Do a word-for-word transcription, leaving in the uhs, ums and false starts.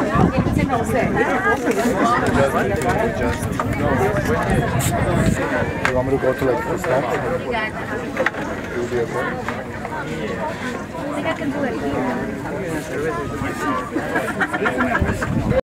You want me to go to like this now? I think I can do it here.